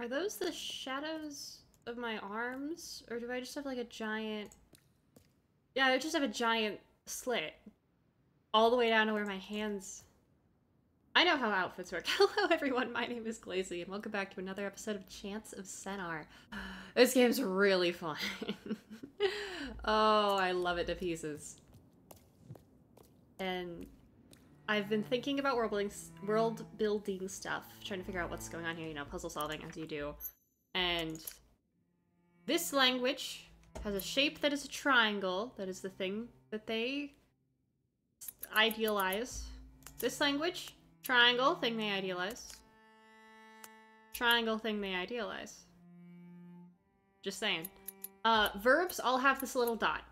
Are those the shadows of my arms? Or do I just have like a giant... Yeah, I just have a giant slit all the way down to where my hands... I know how outfits work. Hello everyone, my name is Glazy, and welcome back to another episode of Chants of Sennaar. This game's really fun. Oh, I love it to pieces. And I've been thinking about world building stuff, trying to figure out what's going on here, you know, puzzle solving as you do. And this language has a shape that is a triangle, that is the thing that they idealize. This language, triangle, thing they idealize. Triangle, thing they idealize. Just saying. Verbs all have this little dot.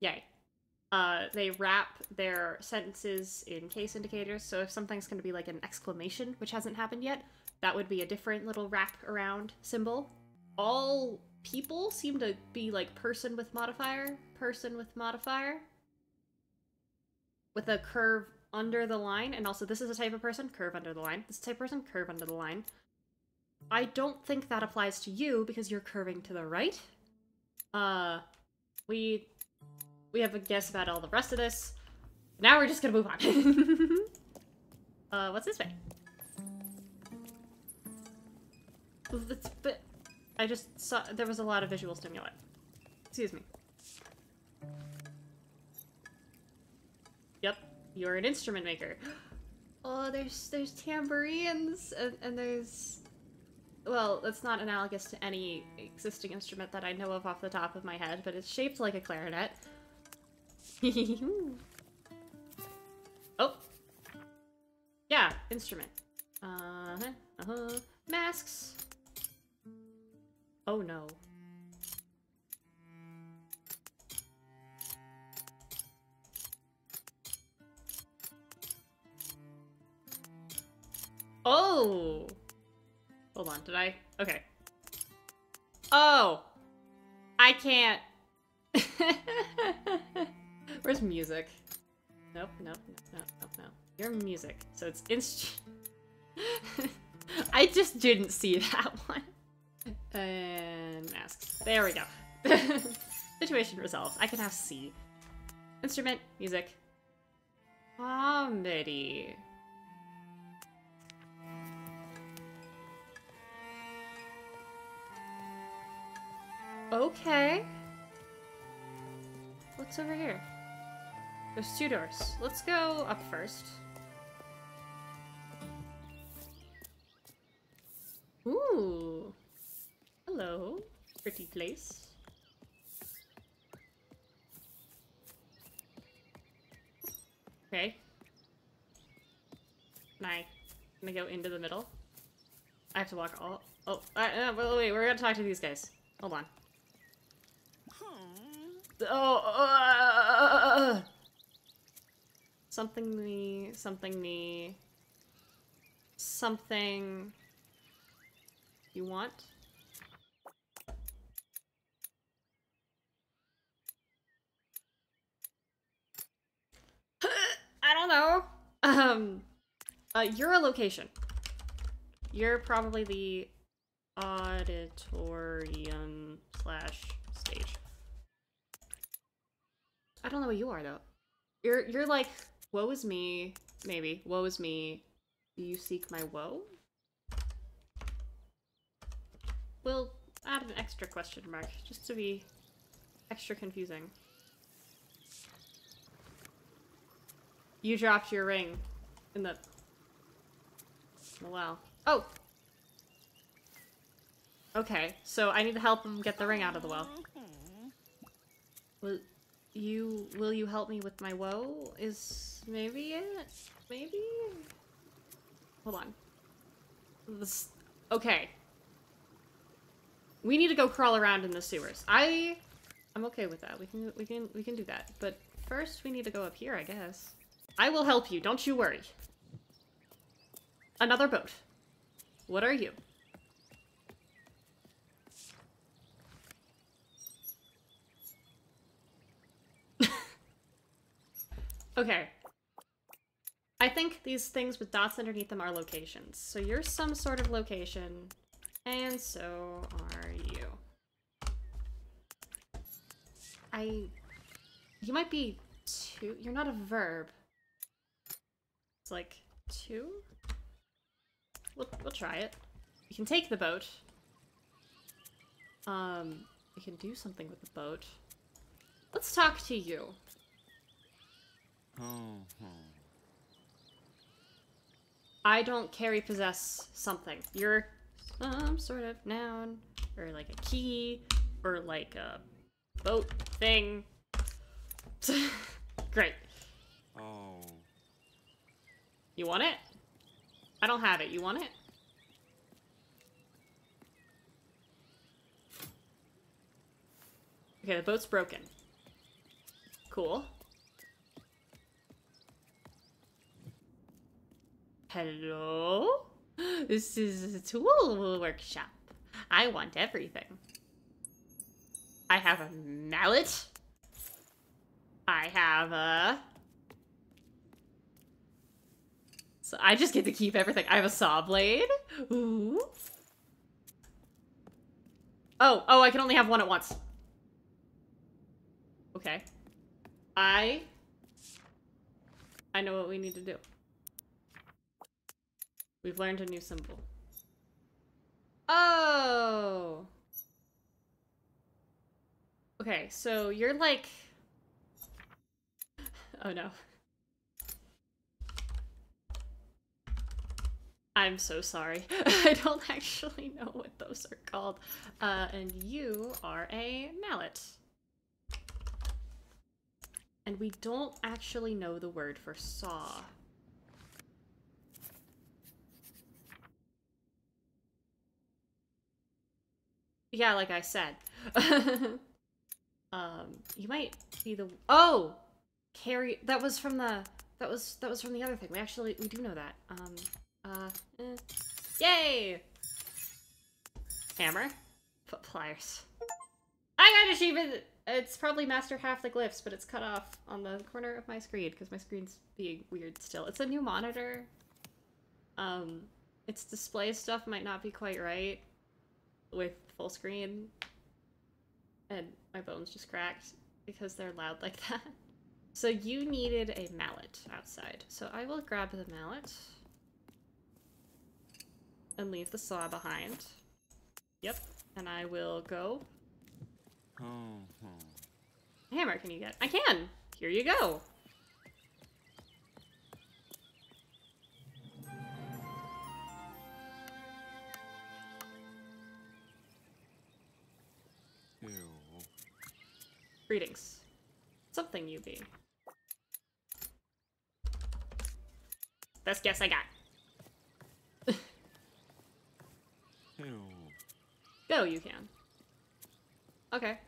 Yay. They wrap their sentences in case indicators, so if something's going to be like an exclamation, which hasn't happened yet, that would be a different little wrap around symbol. All people seem to be like person with modifier, person with modifier, with a curve under the line, and also this is a type of person, curve under the line, this type of person, curve under the line. I don't think that applies to you because you're curving to the right. We have a guess about all the rest of this. Now we're just gonna move on. What's this way? But I just saw there was a lot of visual stimuli. Excuse me. Yep, you're an instrument maker. Oh, there's tambourines and there's... Well, that's not analogous to any existing instrument that I know of off the top of my head, but it's shaped like a clarinet. Oh! Yeah, instrument. Masks! Oh no. Oh! Hold on, did I? Okay. Oh! I can't... Where's music? Nope, nope, nope, nope, nope, nope. You're music, so it's inst... I just didn't see that one. And masks. There we go. Situation resolved. I can have C. Instrument, music. Comedy. Okay. What's over here? There's two doors. Let's go up first. Ooh. Hello. Pretty place. Okay. Can I go into the middle? I have to walk all... Oh, wait, we're gonna talk to these guys. Hold on. Oh! Something me, something me, something you want? I don't know. You're a location. You're probably the auditorium / stage. I don't know what you are though. You're like, woe is me, maybe. Woe is me. Do you seek my woe? We'll add an extra question mark just to be extra confusing. You dropped your ring in the... Oh, wow. Oh! Okay, so I need to help him get the ring out of the well. Well... Will you help me with my woe? Is maybe it? Maybe? Hold on. This, okay. We need to go crawl around in the sewers. I'm okay with that. We can do that. But first we need to go up here, I guess. I will help you, don't you worry. Another boat. What are you? Okay. I think these things with dots underneath them are locations. So you're some sort of location, and so are you. You might be two. You're not a verb. It's like two? We'll try it. You can take the boat. We can do something with the boat. Let's talk to you. I don't carry possess something. You're some sort of noun, or like a key, or like a boat thing. Great. Oh. You want it? I don't have it. You want it? Okay, the boat's broken. Cool. Hello? This is a tool workshop. I want everything. I have a mallet. I have a... So I just get to keep everything. I have a saw blade. Ooh. Oh, I can only have one at once. Okay. I know what we need to do. We've learned a new symbol. Oh! Okay, so you're like... Oh no. I'm so sorry. I don't actually know what those are called. And you are a mallet. And we don't actually know the word for saw. Yeah, like I said. You might be the... Oh! Carry... That was from the other thing. We do know that. Yay! Hammer. Foot pliers. I got achievement! It's probably master half the glyphs, but it's cut off on the corner of my screen because my screen's being weird still. It's a new monitor. Its display stuff might not be quite right with full screen. And my bones just cracked because they're loud like that. So you needed a mallet outside. So I will grab the mallet and leave the saw behind. Yep. And I will go. Hammer, can you get? I can! Here you go! Ew. Greetings. Something you be. Best guess I got. Ew. Go, you can. Okay.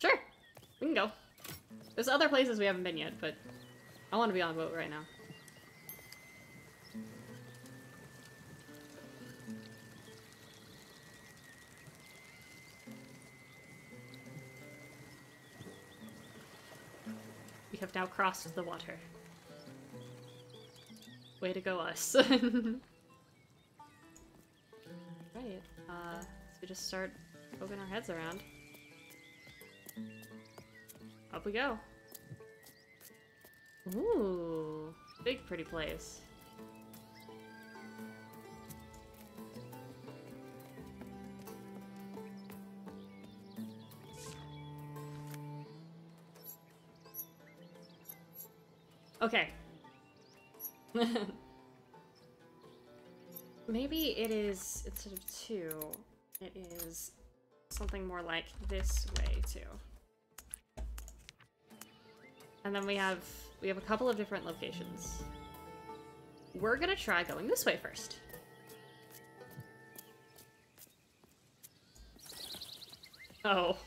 Sure, we can go. There's other places we haven't been yet, but I want to be on a boat right now. We have now crossed the water. Way to go, us. Right, so we just start poking our heads around. Up we go. Ooh, big pretty place. Okay. Maybe it is, instead of two, it is something more like this way too. And then we have a couple of different locations. We're gonna try going this way first. Oh.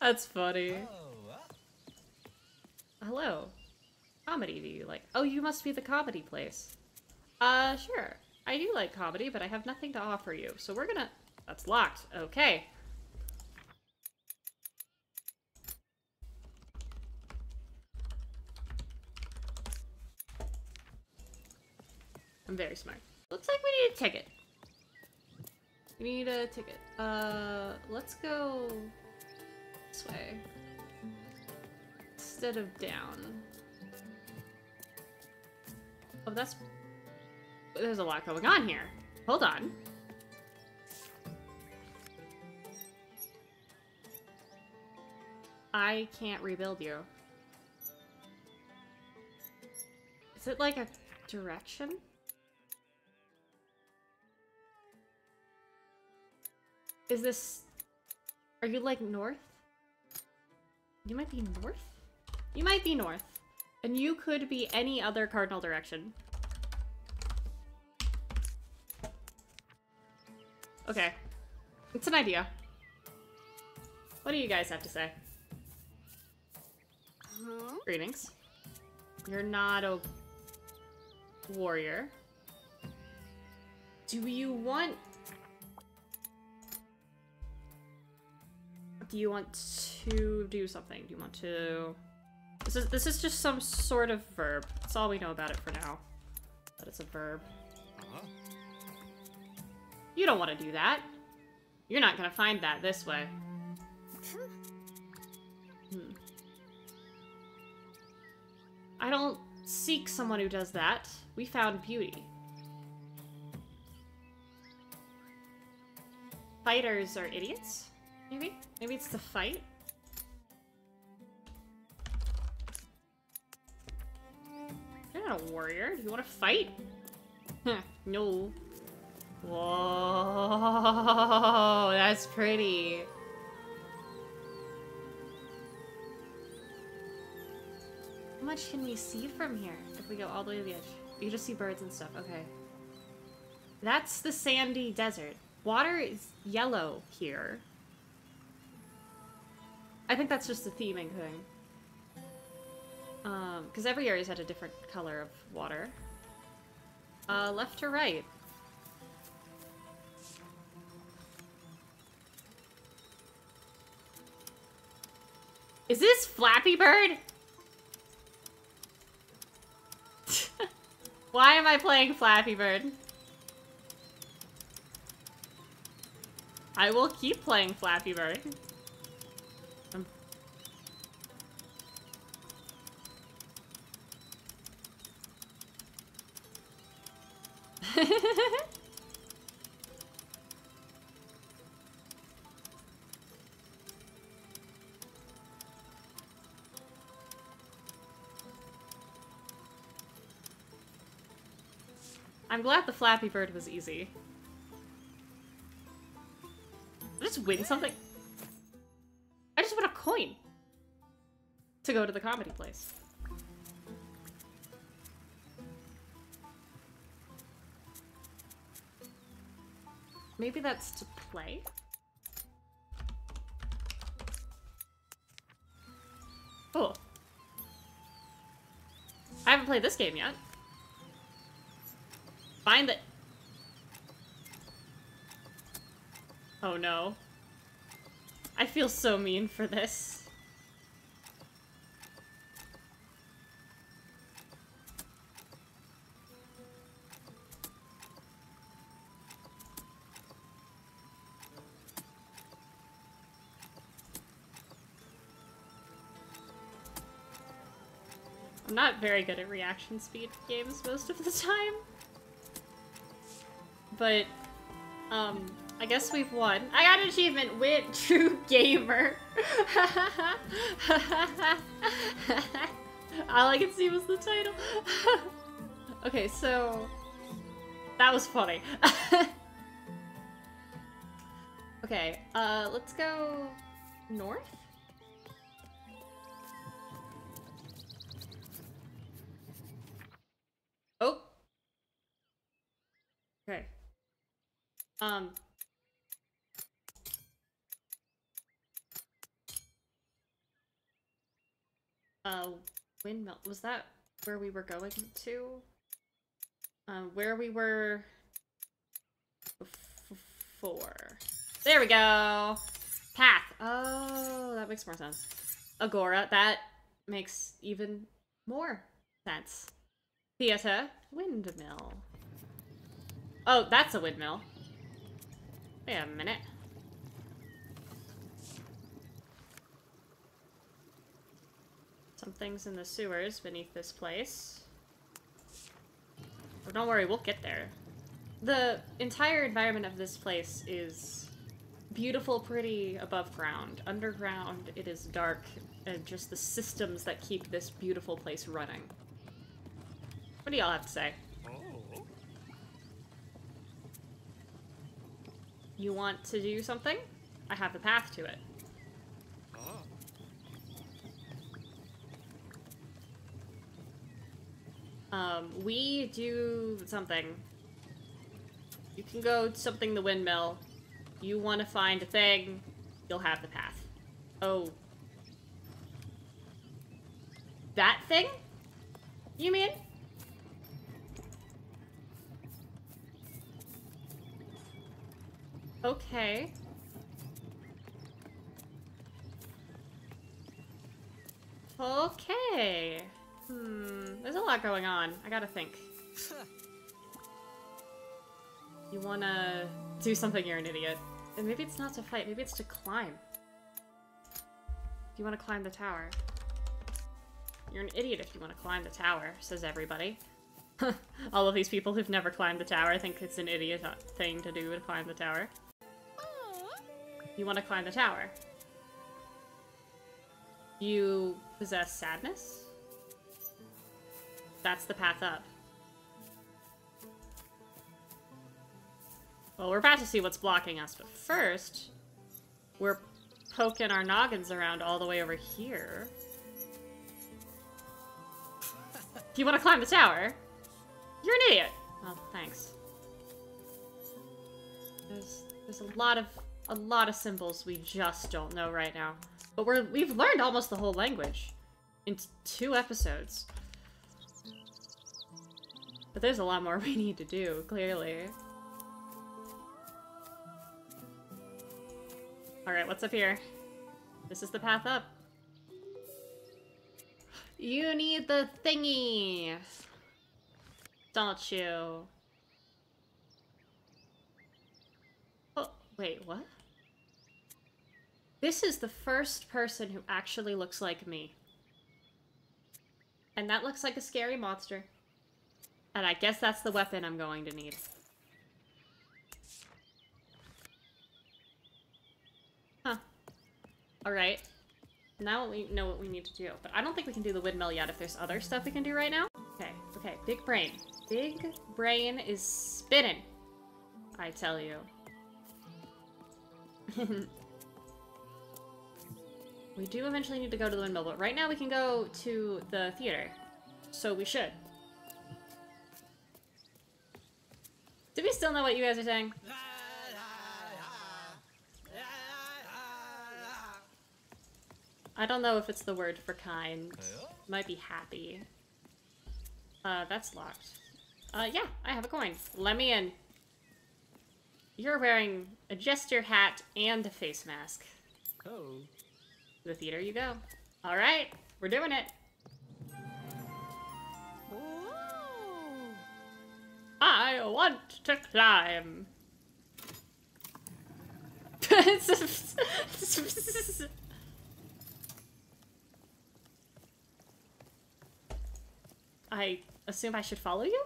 That's funny. Hello. comedy do you like? Oh, you must be the comedy place. Sure. I do like comedy, but I have nothing to offer you. So we're gonna... That's locked. Okay. I'm very smart. Looks like we need a ticket. We need a ticket. Let's go this way. Instead of down. Oh, that's... There's a lot going on here. Hold on. I can't rebuild you. Is it like a direction? Is this... Are you like north? You might be north? You might be north. And you could be any other cardinal direction. Okay. It's an idea. What do you guys have to say? Huh? Greetings. You're not a warrior. Do you want... Do you want to do something? Do you want to... This is just some sort of verb. That's all we know about it for now. But it's a verb. Uh-huh. You don't want to do that. You're not going to find that this way. Hmm. I don't seek someone who does that. We found beauty. Fighters are idiots? Maybe? Maybe it's the fight? You're not a warrior. Do you want to fight? No. Whoa, that's pretty. How much can we see from here if we go all the way to the edge? You just see birds and stuff. Okay. That's the sandy desert. Water is yellow here. I think that's just a theming thing. Because every area's had a different color of water. Left to right. Is this Flappy Bird? Why am I playing Flappy Bird? I will keep playing Flappy Bird. I'm glad the Flappy Bird was easy. I just win something. I just won a coin to go to the comedy place. Maybe that's to play? Cool. I haven't played this game yet. Find it. Oh no. I feel so mean for this. I'm not very good at reaction speed games most of the time. But, I guess we've won. I got an achievement with True Gamer. All I could see was the title. Okay, so... That was funny. Okay, let's go... north? Oh! Okay. Windmill. Was that where we were going to. Where we were before. There we go! Path. Oh, that makes more sense. Agora. That makes even more sense. Theater. Windmill. Oh, that's a windmill. Wait a minute. Some things in the sewers beneath this place. Oh, don't worry, we'll get there. The entire environment of this place is beautiful, pretty, above ground. Underground, it is dark, and just the systems that keep this beautiful place running. What do y'all have to say? You want to do something? I have the path to it. We do something. You can go something the windmill. You want to find a thing, you'll have the path. Oh. That thing? You mean? Okay. Okay. There's a lot going on. I gotta think. You wanna do something, you're an idiot. And maybe it's not to fight, maybe it's to climb. Do you wanna climb the tower? You're an idiot if you wanna climb the tower, says everybody. All of these people who've never climbed the tower think it's an idiot thing to do to climb the tower. You wanna climb the tower. You possess sadness? That's the path up. Well, we're about to see what's blocking us, but first, we're poking our noggins around all the way over here. Do you want to climb the tower? You're an idiot! Oh, thanks. There's a lot of symbols we just don't know right now. But we've learned almost the whole language in 2 episodes. But there's a lot more we need to do, clearly. Alright, what's up here? This is the path up. You need the thingy! Don't you? Oh, wait, what? This is the first person who actually looks like me. And that looks like a scary monster. And I guess that's the weapon I'm going to need. Huh. Alright. Now we know what we need to do. But I don't think we can do the windmill yet if there's other stuff we can do right now. Okay, okay. Big brain. Big brain is spinning. I tell you. We do eventually need to go to the windmill, but right now we can go to the theater. So we should. Do we still know what you guys are saying? I don't know if it's the word for kind. Might be happy. That's locked. Yeah, I have a coin. Let me in. You're wearing a jester hat and a face mask. Oh. To the theater you go. Alright, we're doing it. I want to climb. I assume I should follow you?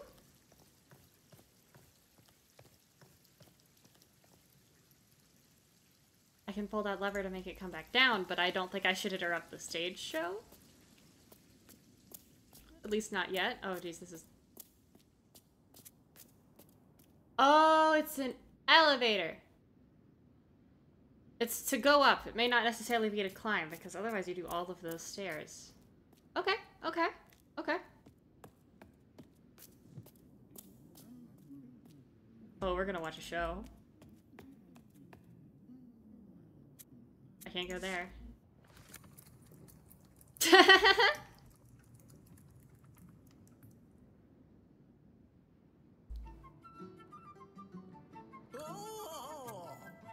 I can pull that lever to make it come back down, but I don't think I should interrupt the stage show. At least not yet. Oh geez, this is... Oh, it's an elevator. It's to go up. It may not necessarily be to climb, because otherwise you do all of those stairs. Okay, okay, okay. Oh, we're gonna watch a show. I can't go there.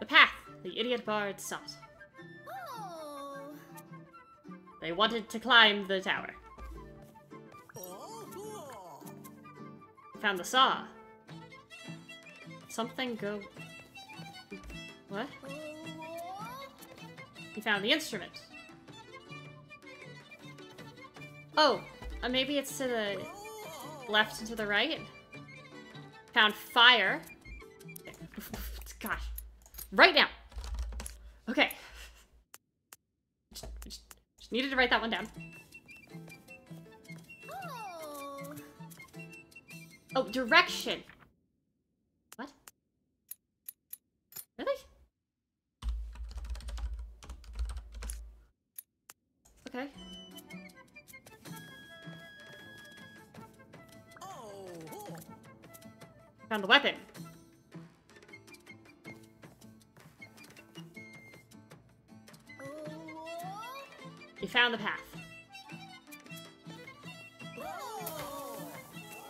The path the idiot bard sought. Oh. They wanted to climb the tower. Oh. Found the saw. Something go... What? He found the instrument. Oh, maybe it's to the left and to the right. Found fire. Gosh. Right now. Okay. Just needed to write that one down. Oh, direction. What? Really? Okay. Found the weapon. You found the path.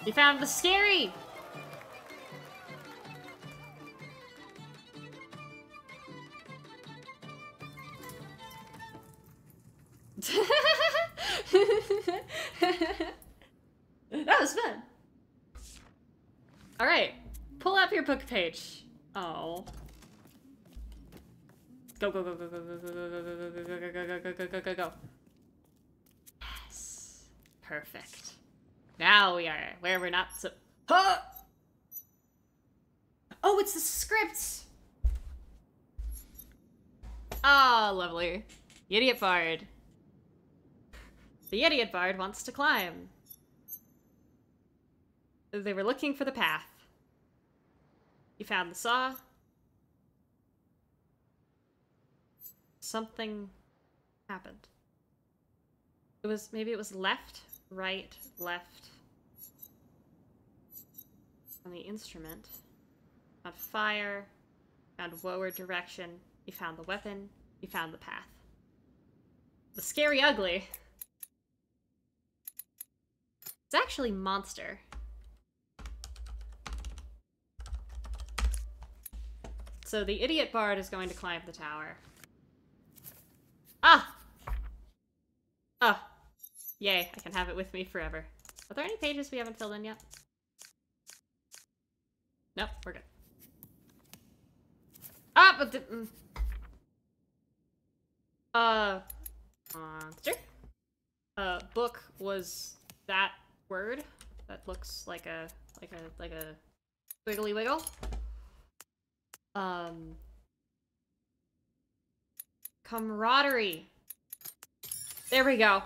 You found the scary! That was fun! Alright, pull up your book page. Oh. Go, go, go, go, go, go, go, go, go, go, go, go, go. Yes. Perfect. Now we are where we're not so. Huh! Oh, it's the script! Ah, lovely. The idiot bard. The idiot bard wants to climb. They were looking for the path. You found the saw. Something happened. It was, maybe it was left, right, left. On the instrument. Found fire. Found forward direction. You found the weapon. You found the path. The scary ugly. It's actually monster. So the idiot bard is going to climb the tower. Ah! Oh. Yay, I can have it with me forever. Are there any pages we haven't filled in yet? Nope, we're good. Ah, but the... monster? Book was that word that looks like a wiggly wiggle. Camaraderie. There we go.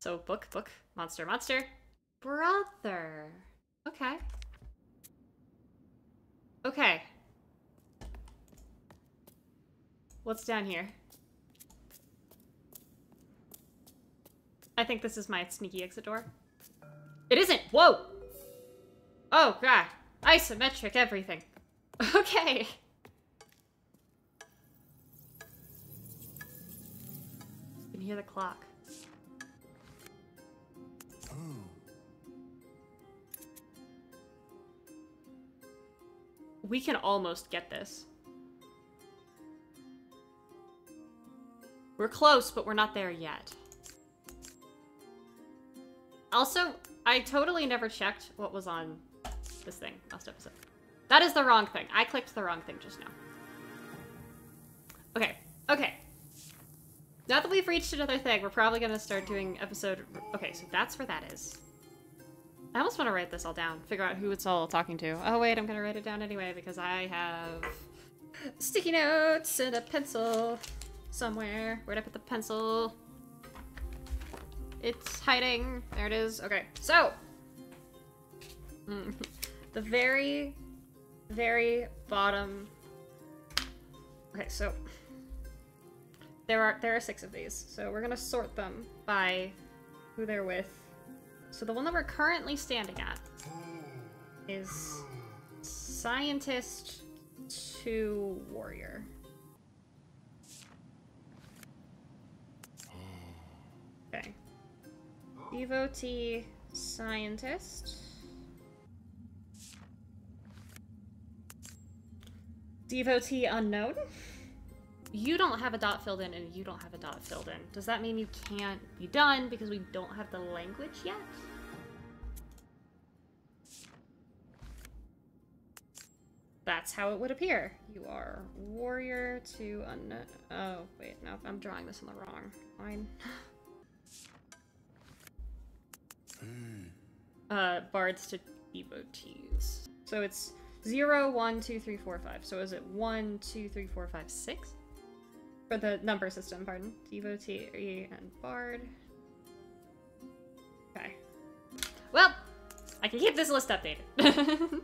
So book, monster, brother. Okay. What's down here? I think this is my sneaky exit door. It isn't. Whoa. Oh god. Isometric everything. Okay. You can hear the clock. Oh. We can almost get this. We're close, but we're not there yet. Also, I totally never checked what was on this thing last episode. That is the wrong thing. I clicked the wrong thing just now. Okay. Now that we've reached another thing, we're probably gonna start doing episode... Okay, so that's where that is. I almost want to write this all down. Figure out who it's all talking to. Oh wait, I'm gonna write it down anyway because I have... sticky notes and a pencil somewhere. Where'd I put the pencil? It's hiding. There it is. Okay, so... The very, very bottom. Okay, so there are 6 of these. So we're gonna sort them by who they're with. So the one that we're currently standing at is scientist to warrior. Okay. Devotee scientist. Devotee unknown? You don't have a dot filled in, and you don't have a dot filled in. Does that mean you can't be done because we don't have the language yet? That's how it would appear. You are warrior to unknown. Oh, wait, no, I'm drawing this in the wrong line. Bards to devotees. So it's 0, 1, 2, 3, 4, 5. So is it 1, 2, 3, 4, 5, 6? Or the number system, pardon. Devotee and bard. Okay. Well, I can keep this list updated.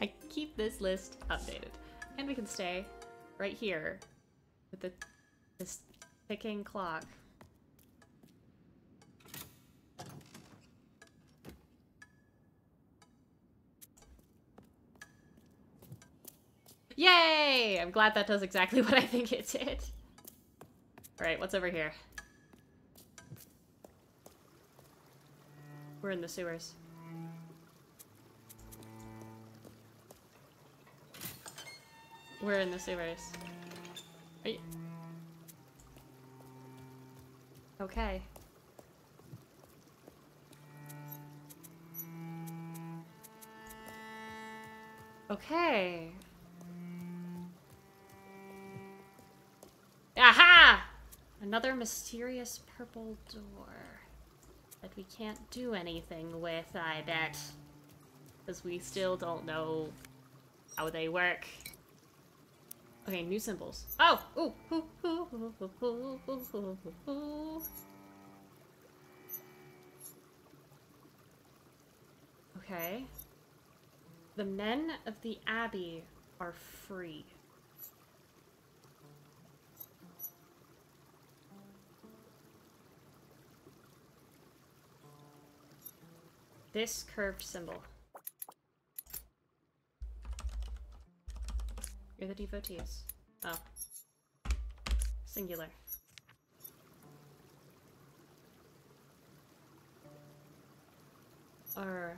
I keep this list updated. And we can stay right here with this ticking clock. Yay! I'm glad that does exactly what I think it did. Alright, what's over here? We're in the sewers. We're in the sewers. Are you... Okay. Okay. Aha! Another mysterious purple door that we can't do anything with, I bet. Because we still don't know how they work. Okay, new symbols. Oh! Ooh. Okay. The men of the Abbey are free. This curved symbol. You're the devotees. Oh. Singular. Or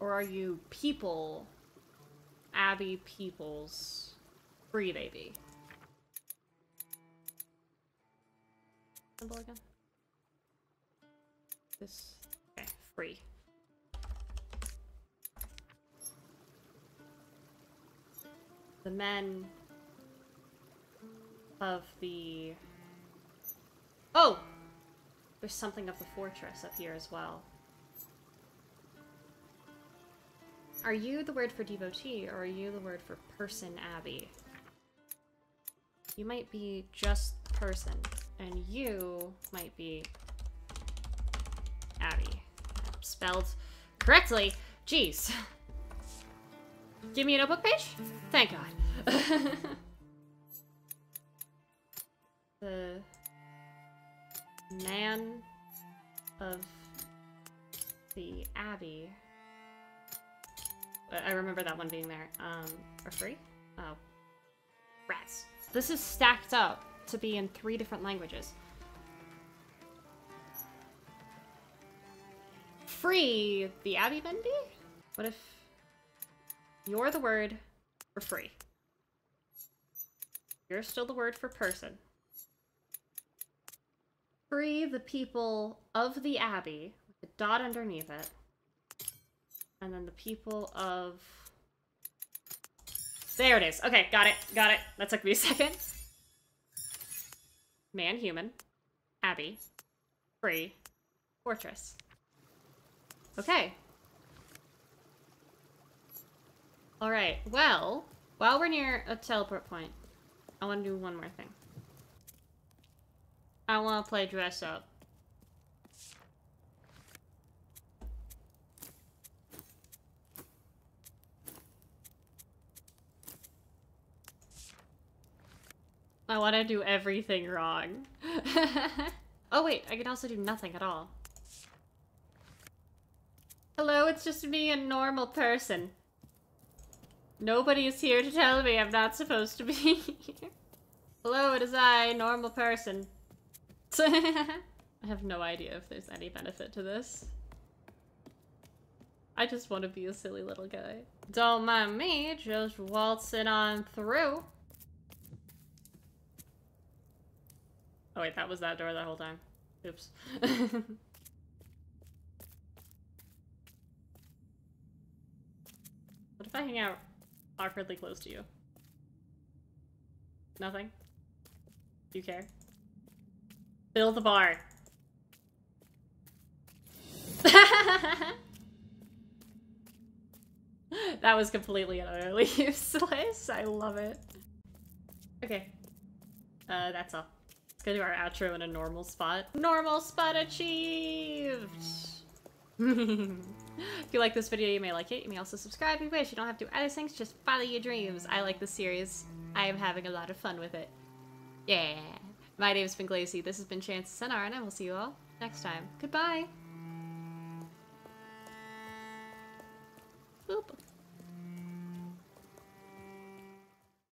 are you people? Abbey peoples. Free they be. Symbol again? This... Free. The men of the... Oh! There's something of the fortress up here as well. Are you the word for devotee, or are you the word for person abbey? You might be just person, and you might be abbey. Spelled correctly. Jeez. Give me a notebook page? Thank God. The man of the Abbey. I remember that one being there. Are free? Oh. Rats. This is stacked up to be in 3 different languages. Free the Abbey Bendy? What if you're the word for free? You're still the word for person. Free the people of the Abbey, with a dot underneath it, and then the people of... There it is. Okay, got it, got it. That took me a second. Man, human, Abbey, free, fortress. Okay. Alright, well, while we're near a teleport point, I want to do one more thing. I want to play dress up. I want to do everything wrong. Oh wait, I can also do nothing at all. Hello, it's just me, a normal person. Nobody is here to tell me I'm not supposed to be here. Hello, it is I, normal person. I have no idea if there's any benefit to this. I just want to be a silly little guy. Don't mind me, just waltzing on through. Oh wait, that was that door that whole time. Oops. What if I hang out awkwardly close to you? Nothing? Do you care? Fill the bar. That was completely and utterly useless. I love it. Okay. That's all. Let's go do our outro in a normal spot. Normal spot achieved! If you like this video, you may like it. You may also subscribe if you wish. You don't have to do other things, just follow your dreams. I like this series. I am having a lot of fun with it. Yeah! My name's been Glazy. This has been Chants of Sennaar, and I will see you all next time. Goodbye!